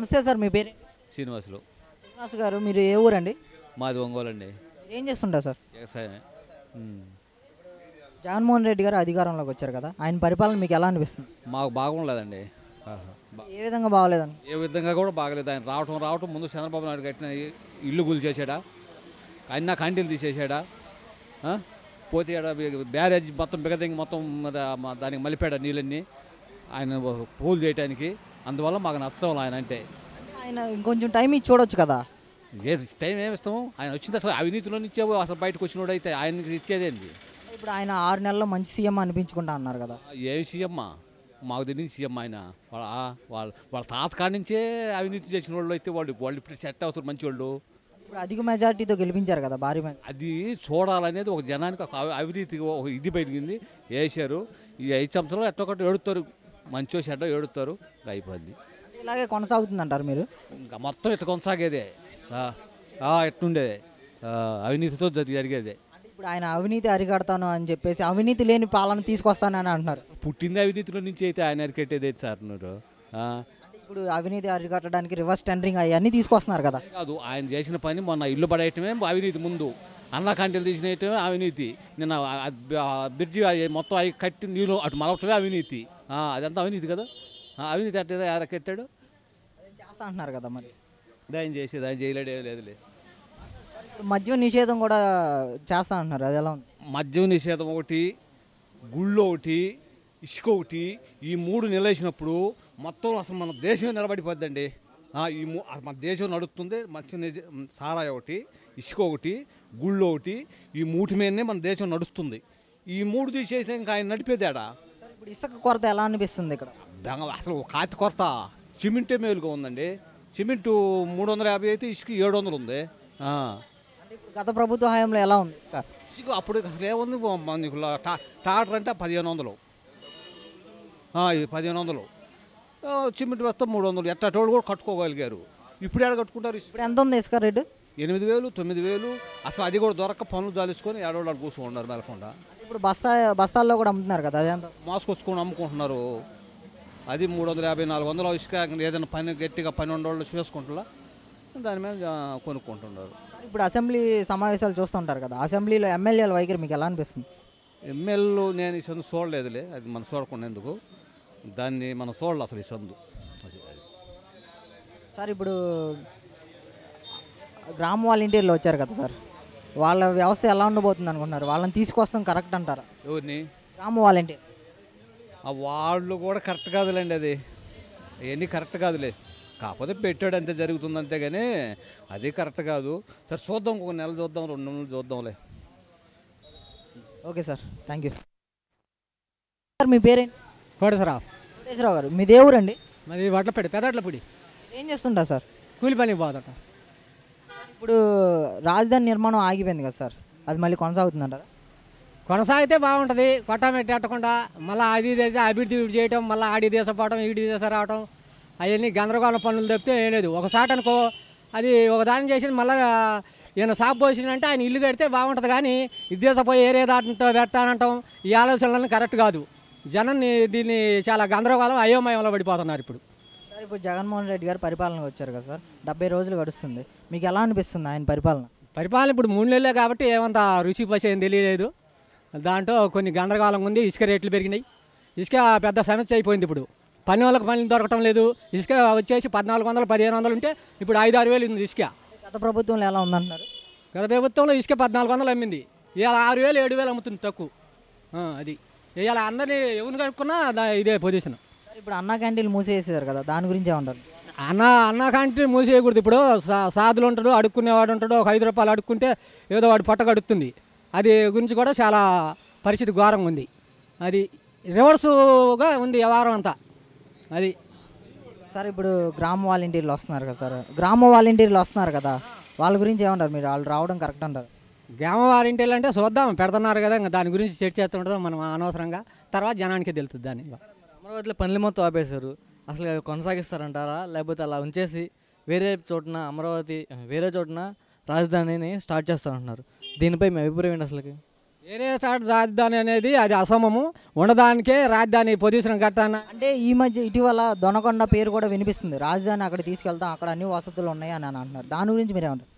నమస్తే సార్, మీ పేరు? శ్రీనివాసులు. శ్రీనివాస్ గారు, మీరు ఏ ఊరండి? మాది ఒంగోలండి. ఏం చేస్తుంటారు సార్? వ్యవసాయమే. జగన్మోహన్ రెడ్డి గారు అధికారంలోకి వచ్చారు కదా, ఆయన పరిపాలన మీకు ఎలా అనిపిస్తుంది? మాకు బాగుండలేదండి. ఏ విధంగా బాగలేదండి? ఏ విధంగా కూడా బాగలేదు. ఆయన రావటం ముందు చంద్రబాబు నాయుడు కట్టిన ఇల్లు గుల్ చేసాడా, ఆయన కంటిలు తీసేసాడా, పోతే బ్యారేజ్ మొత్తం బిగదంగి మొత్తం దానికి మలిపాడా నీళ్ళన్నీ ఆయన పూలు చేయడానికి. అందువల్ల మాకు నచ్చడం ఆయన అంటే. ఆయన ఇంకొంచెం టైం ఇచ్చి చూడొచ్చు కదా. లేదు, టైం ఏమి ఇస్తాము? ఆయన వచ్చింది అసలు అవినీతిలో ఇచ్చేవో, అసలు బయటకు వచ్చినోడు అయితే ఆయనకి ఇచ్చేదేంది? ఇప్పుడు ఆయన 6 నెలల్లో మంచి సీఎం అనిపించుకుంటా అన్నారు కదా. ఏమి సీఎమ్మా? మాకు తెలియదు సీఎం. ఆయన వాళ్ళ తాతకాడి నుంచే అవినీతి చేసిన వాళ్ళు అయితే వాళ్ళు ఇప్పుడు సెట్ అవుతారు మంచి వాళ్ళు. ఇప్పుడు అధిక మెజార్టీతో గెలిపించారు కదా, భారీ. అది చూడాలనేది ఒక జనానికి ఒక అవినీతి ఒక ఇది పెరిగింది వేసారు. ఈ 5 సంవత్సరాలు ఎట్టొకటి ఏడుతారు, మంచో చెడ్డ ఏడుతారు, అయిపోయింది. ఇలాగే కొనసాగుతుందంటారు మీరు? ఇంకా మొత్తం ఇట్లా కొనసాగేదే, ఎట్టుండేదే, అవినీతితో జరిగేదే. ఇప్పుడు ఆయన అవినీతి అరికడతాను అని చెప్పేసి అవినీతి లేని పాలన తీసుకొస్తానని అంటున్నారు. పుట్టింది అవినీతిలో నుంచి అయితే ఆయన అరికెట్టేది సార్ మీరు. ఇప్పుడు అవినీతి అరికట్టడానికి రివర్స్ టెండరింగ్ అవన్నీ తీసుకొస్తున్నారు కదా. కాదు, ఆయన చేసిన పని మొన్న ఇల్లు పడేయటమే అవినీతి. ముందు అన్న కంటెలు తీసినవి అవినీతి. నిన్న బ్రిడ్జి మొత్తం అవి కట్టి నీళ్ళు అటు మరొకటమే అవినీతి. అదంతా అవినీతి కదా. అవినీతి అంటే ఎలా కట్టాడు చేస్తా అంటున్నారు కదా. మరి దాని చేసేది ఆయన చేయలేడు, ఏం లేదులే. మద్యం నిషేధం కూడా చేస్తా అంటున్నారు, అది ఎలా ఉంది? మద్యం నిషేధం ఒకటి, గుళ్ళు ఒకటి, ఇసుక ఒకటి, ఈ 3 నిలేసినప్పుడు మొత్తం అసలు మన దేశమే నిలబడిపోద్దండి. ఈ మన దేశం నడుస్తుంది. మద్యం, సారాయ ఒకటి, ఇసుక ఒకటి, గుళ్ళు ఒకటి, ఈ 3 మీదనే మన దేశం నడుస్తుంది. ఈ 3 తీసేసిన ఇంకా ఆయన నడిపేదేడా? ఇప్పుడు ఇసుక కొరత ఎలా అనిపిస్తుంది ఇక్కడ? అసలు కాతి కొరత సిమెంటే మేలుగా ఉందండి. సిమెంటు 350 అయితే ఇసుక 700 ఉంది. గత ప్రభుత్వ హయాంలో ఎలా ఉంది ఇసుక? ఇసుక అప్పుడు అసలు ఏముంది, మనకు టాటర్ అంటే 1500, 1500. సిమెంట్ వస్తే 300. ఎట్టేటోళ్ళు కూడా కట్టుకోగలిగారు. ఇప్పుడు ఎక్కడ కట్టుకుంటారు? ఇప్పుడు ఎంత ఉంది ఇసుక రేటు? 8000, 9000. అసలు అది కూడా దొరక్క పనులు దాల్చుకొని ఏడవాళ్ళు కూర్చొని ఉన్నారు నెలకొండ. ఇప్పుడు బస్తాల్లో కూడా అమ్ముతున్నారు కదా, అదే మోసుకొచ్చుకొని అమ్ముకుంటున్నారు. అది 350, 400 ఇసుక. ఏదైనా పని గట్టిగా పని ఉండేవాళ్ళు చేసుకుంటున్నా దాని మీద కొనుక్కుంటున్నారు. ఇప్పుడు అసెంబ్లీ సమావేశాలు చూస్తుంటారు కదా, అసెంబ్లీలో ఎమ్మెల్యేల వైఖరి మీకు ఎలా అనిపిస్తుంది? ఎమ్మెల్యేలు నేను ఈ సందు చూడలేదులే. అది మనం చూడకుండా ఎందుకు, దాన్ని మనం చూడాలి అసలు ఈ సందు. సార్, ఇప్పుడు గ్రామ వాలంటీర్లు వచ్చారు కదా సార్, వాళ్ళ వ్యవస్థ ఎలా ఉండబోతుంది అనుకుంటున్నారు? వాళ్ళని తీసుకొస్తాం కరెక్ట్ అంటారా? ఎవరిని? గ్రామ వాలంటీర్. వాళ్ళు కూడా కరెక్ట్ కాదులేండి, అది అవన్నీ కరెక్ట్ కాదులే. కాకపోతే పెట్టాడు అంతే జరుగుతుంది, అంతేగాని అది కరెక్ట్ కాదు సార్. చూద్దాం, 1 నెల చూద్దాం, 2 నెలలు చూద్దాంలే. Okay sir, thank you sir. మీ పేరేంటి? కోటేశ్వరరావు. కోటేశ్వరరావు గారు, మీ దేవురండి? మరి వడ్లపడి, పెదట్లపూడి. ఏం చేస్తుంటా సార్? కూలి పని పోతుంట. ఇప్పుడు రాజధాని నిర్మాణం ఆగిపోయింది కదా సార్, అది మళ్ళీ కొనసాగుతుందంటారా? కొనసాగితే బాగుంటుంది. కొట్టమెట్టకుండా మళ్ళీ అది అభివృద్ధి చేయటం, మళ్ళీ ఆడి దేశపోవడం, ఈడి దేశం రావడం, అవన్నీ గందరగోళ పనులు తప్పితే ఏం లేదు. ఒకసారి అనుకో అది ఒక దానం చేసి మళ్ళీ ఈయన సాపోసినంటే ఆయన ఇల్లు కడితే బాగుంటుంది. కానీ ఇద్దేశపోయి ఏరే దాంట్లో పెడతానంటాం, ఈ ఆలోచనలన్నీ కరెక్ట్ కాదు. జనాన్ని దీన్ని చాలా గందరగోళం, అయోమయంలో పడిపోతున్నారు ఇప్పుడు. సార్, ఇప్పుడు జగన్మోహన్ రెడ్డి గారు పరిపాలనకు వచ్చారు కదా సార్, 70 రోజులు గడుస్తుంది. మీకు ఎలా అనిపిస్తుంది ఆయన పరిపాలన? ఇప్పుడు 3 నెలలే కాబట్టి ఏమంతా రుచి పసి ఏం తెలియలేదు. దాంట్లో కొన్ని గందరగోళంగా ఉంది. ఇసుక రేట్లు పెరిగినాయి, ఇసుక పెద్ద సమస్య అయిపోయింది. ఇప్పుడు పని వాళ్ళకి పనులు దొరకటం లేదు. ఇసుక వచ్చేసి 1400, 1500 ఉంటే ఇప్పుడు 5-6 వేలు ఉంది ఇసుక. గత ప్రభుత్వంలో ఎలా ఉందంటున్నారు? గత ప్రభుత్వంలో ఇసుక 1400 అమ్మింది, ఇవాళ 6000, 7000 అమ్ముతుంది తక్కువ. అది ఇవాళ అందరినీ ఎవరు కనుక్కున్నా ఇదే పొజిషన్. ఇప్పుడు అన్నా క్యాంటీన్లు మూసేసారు కదా, దాని గురించి ఏమంటారు? అన్న క్యాంటీన్ మూసేయకూడదు. ఇప్పుడు సాధులు ఉంటాడు, అడుక్కునేవాడు ఉంటాడు. ఒక 5 రూపాయలు అడుక్కుంటే ఏదో వాడు పొట్ట కడుగుతుంది. అది గురించి కూడా చాలా పరిస్థితి ఘోరంగా ఉంది. అది రివర్స్గా ఉంది వ్యవహారం అంతా. అది సార్, ఇప్పుడు గ్రామ వాలంటీర్లు వస్తున్నారు కదా సార్, వాళ్ళ గురించి ఏమంటారు మీరు? వాళ్ళు రావడం కరెక్ట్ అంటారు? గ్రామ వాలంటీర్లు అంటే చూద్దాం, పెడుతున్నారు కదా, ఇంకా దాని గురించి చర్చ చేస్తుంటారు మనం అనవసరంగా. తర్వాత జనానికి తెలుస్తుంది. దాని అమరావతిలో పనులు మొత్తం ఆపేశారు. అసలు కొనసాగిస్తారంటారా, లేకపోతే అలా ఉంచేసి వేరే చోటున రాజధానిని స్టార్ట్ చేస్తారంటున్నారు? దీనిపై మీ అభిప్రాయం ఏంటి అసలుకి? ఏరేసాడు రాజధాని అనేది అది అసమము ఉండడానికే రాజధాని పొజిషన్ కట్టాను అంటే ఈ మధ్య ఇటీవల దొనకొండ పేరు కూడా వినిపిస్తుంది రాజధాని అక్కడ తీసుకెళ్తాం అక్కడ అన్ని వసతులు ఉన్నాయి అని అంటున్నారు దాని గురించి మీరేమంటారు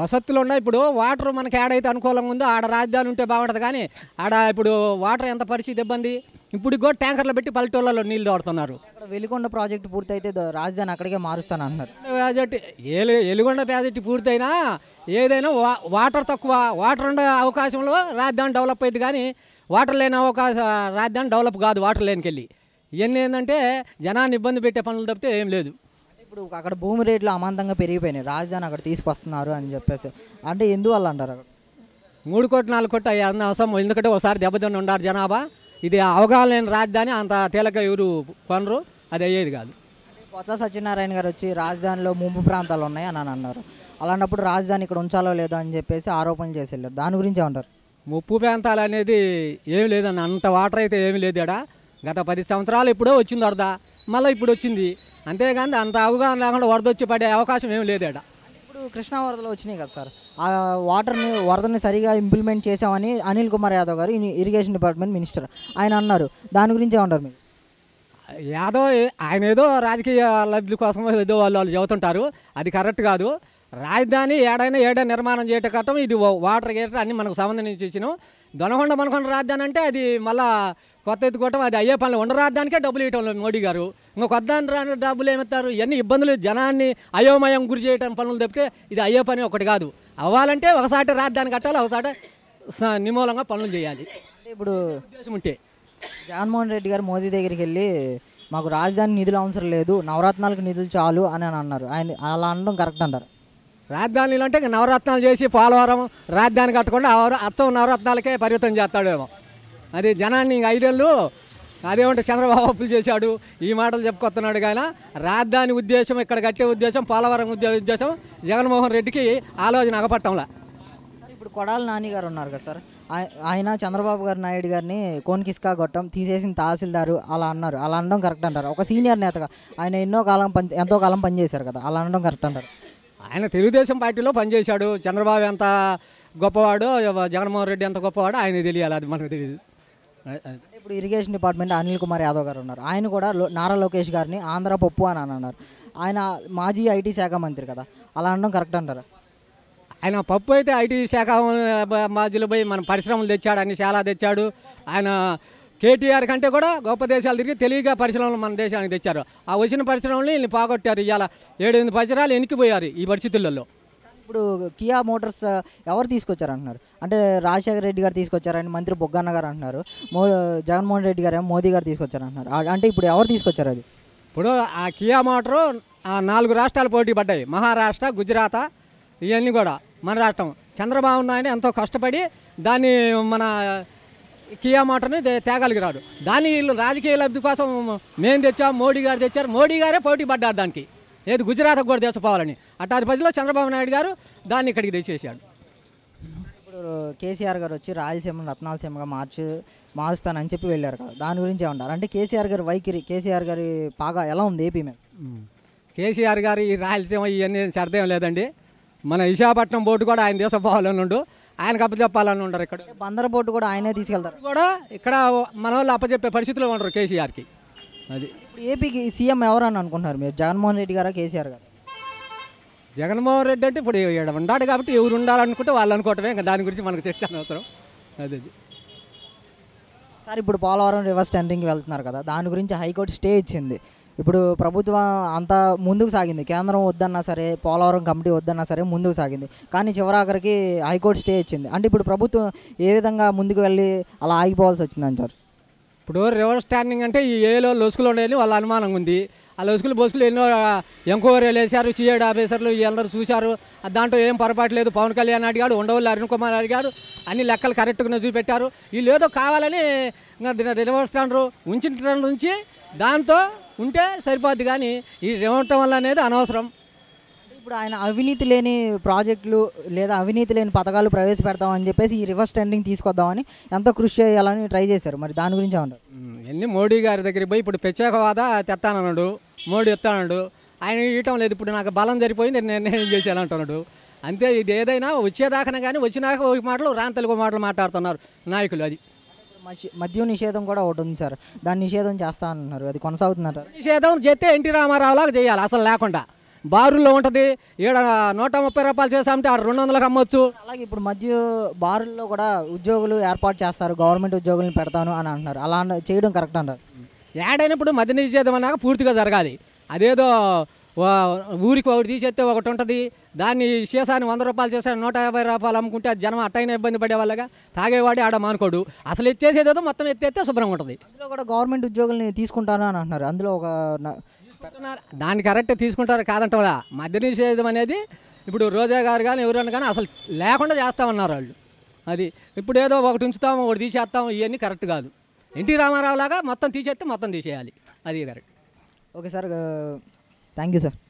వసతులు ఉన్నాయి ఇప్పుడు వాటర్ మనకి యాడ్ అయితే అనుకూలంగా ఉందో ఆడ రాజధాని ఉంటే బాగుంటుంది కానీ ఆడ ఇప్పుడు వాటర్ ఎంత పరిస్థితి ఇబ్బంది ఇప్పుడు కూడా ట్యాంకర్లు పెట్టి పల్లెటూళ్ళలో నీళ్ళు తోడుతున్నారు అక్కడ వెలిగొండ ప్రాజెక్టు పూర్తయితే రాజధాని అక్కడికే మారుస్తాను అంటున్నారు ప్రాజెక్టు వెలిగొండ ప్రాజెక్టు పూర్తయినా ఏదైనా వాటర్ తక్కువ వాటర్ ఉండే అవకాశంలో రాజధాని డెవలప్ అయింది కానీ వాటర్ లేని అవకాశం రాజధాని డెవలప్ కాదు వాటర్ లేనికి వెళ్ళి ఇవన్నీ ఏంటంటే జనాన్ని ఇబ్బంది పెట్టే పనులు తప్పితే ఏం లేదు ఇప్పుడు అక్కడ భూమి రేట్లు అమాంతంగా పెరిగిపోయినాయి రాజధాని అక్కడ తీసుకొస్తున్నారు అని చెప్పేసి అంటే ఎందువల్ల అంటారు 3 కోట్లు 4 కోట్లు అన్న అవసరం ఎందుకంటే ఒకసారి దెబ్బతిని ఉన్నారు జనాభా ఇది అవగాహన లేని రాజధాని అంత తేలిక ఎవరు కొనరు అది అయ్యేది కాదు పొత్త సత్యనారాయణ గారు వచ్చి రాజధానిలో ముంపు ప్రాంతాలు ఉన్నాయి అని అన్నారు అలాంటప్పుడు రాజధాని ఇక్కడ ఉంచాలో లేదో అని చెప్పేసి ఆరోపణలు చేసి వెళ్ళారు దాని గురించి ఏమంటారు ముప్పు ప్రాంతాలు అనేది ఏమి లేదన్న అంత వాటర్ అయితే ఏమి లేదు ఇక్కడ గత 10 సంవత్సరాలు ఇప్పుడో వచ్చింది వరద మళ్ళీ ఇప్పుడు వచ్చింది అంతేగాని అంత అవగాహన లేకుండా వరద వచ్చి పడే అవకాశం ఏమి లేదు ఇక్కడ ఇప్పుడు కృష్ణా వరదలు వచ్చినాయి కదా సార్ ఆ వరదని సరిగా ఇంప్లిమెంట్ చేసామని అనిల్ కుమార్ యాదవ్ గారు ఇరిగేషన్ డిపార్ట్మెంట్ మినిస్టర్ ఆయన అన్నారు దాని గురించి ఏమంటారు మీరు యాదవ్ ఆయన ఏదో రాజకీయ లబ్ధి కోసం ఏదో వాళ్ళు చెబుతుంటారు అది కరెక్ట్ కాదు రాజధాని ఏడ నిర్మాణం చేయటం కట్టం ఇది వాటర్ గేటర్ అన్ని మనకు సంబంధించి ఇచ్చినాం దొనకొండ రాజధాని అంటే అది మళ్ళీ కొత్త ఎత్తుకోవటం అది అయ్యే పనులు ఉండ రాజధానికే డబ్బులు ఇవ్వటం మోడీ గారు ఇంకో కొత్త రాని డబ్బులు ఏమిస్తారు ఇవన్నీ ఇబ్బందులు జనాన్ని అయోమయం గురి చేయటం పనులు తప్పితే ఇది అయ్యే పని ఒకటి కాదు అవ్వాలంటే ఒకసారి రాజధాని కట్టాలి ఒకసారి నిమూలంగా పనులు చేయాలి ఇప్పుడు ఉద్దేశం ఉంటే జగన్మోహన్ రెడ్డి గారు మోదీ దగ్గరికి వెళ్ళి మాకు రాజధాని నిధులు అవసరం లేదు నవరత్నాలకు నిధులు చాలు అని అన్నారు ఆయన అలా అనడం కరెక్ట్ అంటారు రాజధానిలో అంటే నవరత్నాలు చేసి పోలవరం రాజధాని కట్టకుండా అచ్చం నవరత్నాలకే పరిమితం చేస్తాడేమో అది జనాన్ని 5 ఏళ్ళు అదేమంటే చంద్రబాబు అప్పులు చేశాడు ఈ మాటలు చెప్పుకొస్తున్నాడు కానీ రాజధాని ఉద్దేశం ఇక్కడ కట్టే ఉద్దేశం పోలవరం ఉద్దేశం జగన్మోహన్ రెడ్డికి ఆలోచన అగపట్టంలా ఇప్పుడు కొడాలి నాని గారు ఉన్నారు కదా సార్ ఆయన చంద్రబాబు గారు నాయుడు గారిని కోన్కిస్కా గొట్టం తీసేసిన తహసీల్దారు అలా అన్నారు అలా అనడం కరెక్ట్ అంటారు ఒక సీనియర్ నేతగా ఆయన ఎంతో కాలం పనిచేశారు కదా అలా అనడం కరెక్ట్ అంటారు ఆయన తెలుగుదేశం పార్టీలో పనిచేశాడు చంద్రబాబు ఎంత గొప్పవాడు జగన్మోహన్ రెడ్డి ఎంత గొప్పవాడు ఆయన తెలియాలి అది మనకు తెలియదు ఇప్పుడు ఇరిగేషన్ డిపార్ట్మెంట్ అనిల్ కుమార్ యాదవ్ గారు ఉన్నారు ఆయన కూడా నారా లోకేష్ గారిని ఆంధ్ర పప్పు అని అన్నారు ఆయన మాజీ IT శాఖ మంత్రి కదా అలా అనడం కరెక్ట్ అంటారు ఆయన పప్పు అయితే IT శాఖ మాజీలో పోయి మన పరిశ్రమలు తెచ్చాడు అన్ని చాలా తెచ్చాడు ఆయన KTR కంటే కూడా గొప్ప దేశాలు తిరిగి తెలివిగా పరిశ్రమలు మన దేశానికి తెచ్చారు ఆ వచ్చిన పరిశ్రమలు వీళ్ళని పోగొట్టారు ఇవాళ 7-8 పరిసరాలు ఎనికిపోయారు ఈ పరిస్థితుల్లో ఇప్పుడు కియా మోటార్స్ ఎవరు తీసుకొచ్చారు అంటున్నారు అంటే రాజశేఖర రెడ్డి గారు తీసుకొచ్చారని మంత్రి బొగ్గన్న గారు అంటున్నారు జగన్మోహన్ రెడ్డి గారు మోదీ గారు తీసుకొచ్చారు అంటున్నారు అంటే ఇప్పుడు ఎవరు తీసుకొచ్చారు అది ఇప్పుడు ఆ కియా మోటారు 4 రాష్ట్రాలు పోటీ పడ్డాయి మహారాష్ట్ర గుజరాత్ ఇవన్నీ కూడా మన రాష్ట్రం చంద్రబాబు నాయుడు ఎంతో కష్టపడి దాన్ని మన కియా మోటార్ని తేగలిగిరాడు దాన్ని వీళ్ళు రాజకీయ లబ్ధి కోసం మేము తెచ్చాము మోడీ గారు తెచ్చారు మోడీ గారే పోటీ పడ్డారు దానికి ఏది గుజరాత్కి కూడా తెచ్చిపోవాలని అటాది పదిలో చంద్రబాబు నాయుడు గారు దాన్ని ఇక్కడికి తెచ్చేసాడు ఇప్పుడు కేసీఆర్ గారు వచ్చి రాయలసీమను రత్నాలసీమగా మారుస్తానని చెప్పి వెళ్ళారు కదా దాని గురించి ఏమంటారు అంటే కేసీఆర్ గారు వైఖరి కేసీఆర్ గారి పాగా ఎలా ఉంది ఏపీ మీద కేసీఆర్ గారు ఈ రాయలసీమ ఇవన్నీ సర్దేం లేదండి మన విశాఖపట్నం బోర్డు కూడా ఆయన తీసుకుపోవాలని ఉండు ఆయనకు అప్పచెప్పాలని ఉండరు ఇక్కడ బందర్ బోర్డు కూడా ఆయనే తీసుకెళ్తారు కూడా ఇక్కడ మన వాళ్ళు అప్పచెప్పే పరిస్థితులు ఉండరు కేసీఆర్కి అది ఇప్పుడు ఏపీకి సీఎం ఎవరు అని అనుకుంటున్నారు మీరు జగన్మోహన్ రెడ్డి గారా కేసీఆర్ గారు జగన్మోహన్ రెడ్డి అంటే ఇప్పుడు ఇక్కడ ఉన్నాడు కాబట్టి ఎవరు ఉండాలనుకుంటే వాళ్ళు అనుకోవటమే ఇంకా దాని గురించి మనకు చర్చ అవసరం అది సార్ ఇప్పుడు పోలవరం రివర్స్ టెండరింగ్కి వెళ్తున్నారు కదా దాని గురించి హైకోర్టు స్టే ఇచ్చింది ఇప్పుడు ప్రభుత్వం అంతా ముందుకు సాగింది కేంద్రం వద్దన్నా సరే పోలవరం కమిటీ వద్దన్నా సరే ముందుకు సాగింది కానీ చివరాఖరికి హైకోర్టు స్టే ఇచ్చింది అంటే ఇప్పుడు ప్రభుత్వం ఏ విధంగా ముందుకు వెళ్ళి అలా ఆగిపోవాల్సి వచ్చింది అంటారు ఇప్పుడు రివర్స్ స్టాండింగ్ అంటే ఈ ఏలో లొసుకులు ఉండేది వాళ్ళ అనుమానంగా ఉంది ఆ లొసుకులు ఎన్నో ఎంక్వైరీలు వేశారు సిఐడి ఆఫీసర్లు వీళ్ళందరూ చూశారు దాంట్లో ఏం పొరపాటు లేదు పవన్ కళ్యాణ్ అడిగాడు ఉండవల్లి అరుణ్ కుమార్ అడిగాడు అన్ని లెక్కలు కరెక్ట్గా చూపెట్టారు వీళ్ళు ఏదో కావాలని రివర్స్ స్టాండర్ ఉంచి దాంతో ఉంటే సరిపోద్ది కానీ ఇది ఇవ్వటం వల్ల అనేది అనవసరం ఇప్పుడు ఆయన అవినీతి లేని ప్రాజెక్టులు లేదా అవినీతి లేని పథకాలు ప్రవేశపెడతామని చెప్పేసి ఈ రివర్స్ టెండరింగ్ తీసుకొద్దామని ఎంతో కృషి చేయాలని ట్రై చేశారు మరి దాని గురించి ఏమన్నారు ఎన్ని మోడీ గారి దగ్గరికి పోయి ఇప్పుడు ప్రత్యేకవాద తెస్తానన్నాడు మోడీ ఎత్తానన్నాడు ఆయన ఇవ్వటం లేదు ఇప్పుడు నాకు బలం సరిపోయింది నేను ఏం చేసేయాలంటున్నాడు అంతే. ఇది ఏదైనా వచ్చేదాకా కానీ వచ్చినాక ఒక మాటలు రాని తెలుగు మాటలు మాట్లాడుతున్నారు నాయకులు. అది మద్యం నిషేధం కూడా ఒకటి ఉంది సార్, దాన్ని నిషేధం చేస్తా అంటున్నారు, అది కొనసాగుతున్నారు. నిషేధం చేస్తే ఎన్టీ రామారావులాగా చేయాలి, అసలు లేకుండా బారుల్లో ఉంటుంది. ఏడ 130 రూపాయలు చేసామంటే ఆడ 200కు అమ్మొచ్చు. అలాగే ఇప్పుడు మధ్య బారుల్లో కూడా ఉద్యోగులు ఏర్పాటు చేస్తారు, గవర్నమెంట్ ఉద్యోగులను పెడతాను అని అంటున్నారు, అలా చేయడం కరెక్ట్ అంటారు. ఏడైనప్పుడు మధ్య నిషేధం అన్నాక పూర్తిగా జరగాలి. అదేదో ఊరికి ఒకటి తీసేస్తే ఒకటి ఉంటుంది, దాన్ని చేశాను 100 రూపాయలు చేశాను 150 రూపాయలు అమ్ముకుంటే జనం అట్టైనా ఇబ్బంది పడేవాళ్ళగా తాగేవాడు ఆడ మానుకోడు. అసలు ఎత్తేసేదేదో మొత్తం ఎత్తేస్తే శుభ్రంగా ఉంటుంది. అందులో కూడా గవర్నమెంట్ ఉద్యోగుల్ని తీసుకుంటాను అని అంటున్నారు, అందులో ఒక దాన్ని కరెక్ట్ తీసుకుంటారు కాదంట కదా. మధ్య నిషేధం అనేది ఇప్పుడు రోజా గారు కానీ ఎవరైనా కానీ అసలు లేకుండా చేస్తామన్నారు వాళ్ళు. అది ఇప్పుడు ఏదో ఒకటి ఉంచుతాము ఒకటి తీసేస్తాము, ఇవన్నీ కరెక్ట్ కాదు. ఎన్టీ రామారావు లాగా మొత్తం తీసేస్తే మొత్తం తీసేయాలి, అది correct. Okay sir, thank you sir.